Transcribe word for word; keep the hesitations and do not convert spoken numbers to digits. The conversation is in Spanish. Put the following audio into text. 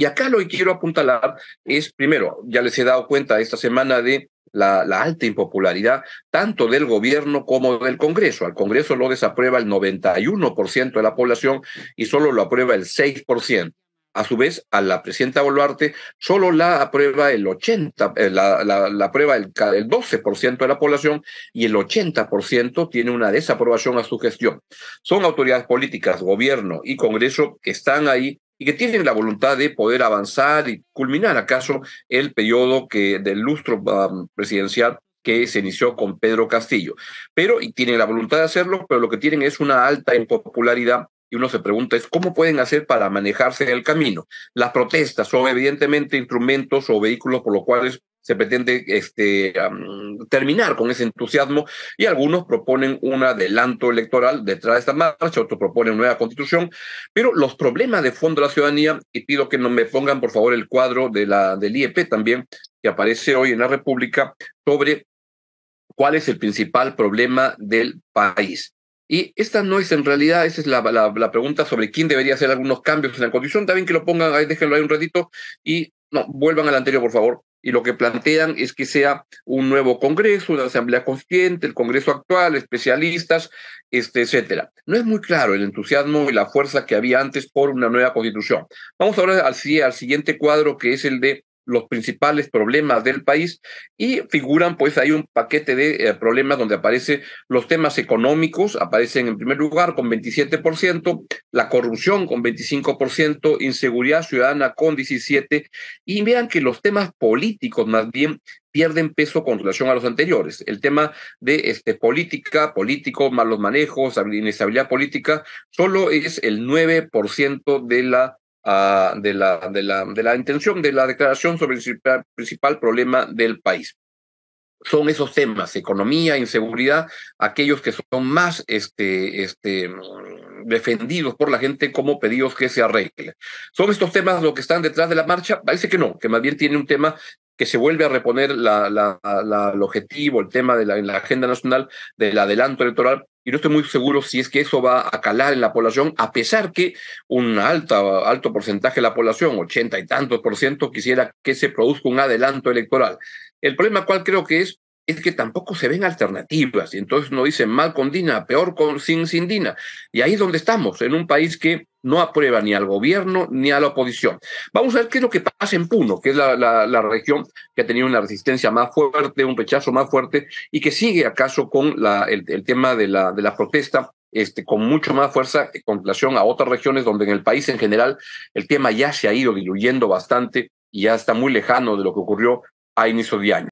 Y acá lo que quiero apuntalar es, primero, ya les he dado cuenta esta semana de la, la alta impopularidad tanto del gobierno como del Congreso. Al Congreso lo desaprueba el noventa y uno por ciento de la población y solo lo aprueba el seis por ciento. A su vez, a la presidenta Boluarte solo la aprueba el ochenta, la, la, la aprueba el, el doce por ciento de la población y el ochenta por ciento tiene una desaprobación a su gestión. Son autoridades políticas, gobierno y Congreso que están ahí y que tienen la voluntad de poder avanzar y culminar acaso el periodo que, del lustro um, presidencial que se inició con Pedro Castillo. Pero, y tienen la voluntad de hacerlo, pero lo que tienen es una alta impopularidad. Y uno se pregunta es cómo pueden hacer para manejarse en el camino. Las protestas son evidentemente instrumentos o vehículos por los cuales se pretende este, um, terminar con ese entusiasmo, y algunos proponen un adelanto electoral detrás de esta marcha, otros proponen nueva constitución, pero los problemas de fondo de la ciudadanía, y pido que no me pongan por favor el cuadro de la, del I E P también, que aparece hoy en La República, sobre cuál es el principal problema del país. Y esta no es en realidad, esa es la, la, la pregunta sobre quién debería hacer algunos cambios en la Constitución. También que lo pongan ahí, déjenlo ahí un ratito y no, vuelvan al anterior, por favor. Y lo que plantean es que sea un nuevo Congreso, una asamblea constituyente, el Congreso actual, especialistas, este, etcétera. No es muy claro el entusiasmo y la fuerza que había antes por una nueva Constitución. Vamos ahora al, al siguiente cuadro, que es el de los principales problemas del país, y figuran pues ahí un paquete de eh, problemas donde aparecen los temas económicos, aparecen en primer lugar con veintisiete por ciento, la corrupción con veinticinco por ciento, inseguridad ciudadana con diecisiete por ciento, y vean que los temas políticos más bien pierden peso con relación a los anteriores. El tema de este, política, políticos, malos manejos, inestabilidad política, solo es el nueve por ciento de la Uh, de, la, de, la, de la intención de la declaración sobre el principal, principal problema del país. Son esos temas, economía, inseguridad, aquellos que son más este, este, defendidos por la gente como pedidos que se arreglen. ¿Son estos temas los que están detrás de la marcha? Parece que no, que más bien tiene un tema que se vuelve a reponer la, la, la, el objetivo, el tema de la, en la agenda nacional del adelanto electoral, y no estoy muy seguro si es que eso va a calar en la población, a pesar que un alto, alto porcentaje de la población, ochenta y tantos por ciento, quisiera que se produzca un adelanto electoral. El problema cuál creo que es, es que tampoco se ven alternativas, y entonces no dicen mal con Dina, peor con sin, sin Dina. Y ahí es donde estamos, en un país que no aprueba ni al gobierno ni a la oposición. Vamos a ver qué es lo que pasa en Puno, que es la, la, la región que ha tenido una resistencia más fuerte, un rechazo más fuerte, y que sigue acaso con la, el, el tema de la, de la protesta este, con mucho más fuerza en relación a otras regiones donde en el país en general el tema ya se ha ido diluyendo bastante y ya está muy lejano de lo que ocurrió a inicio de año.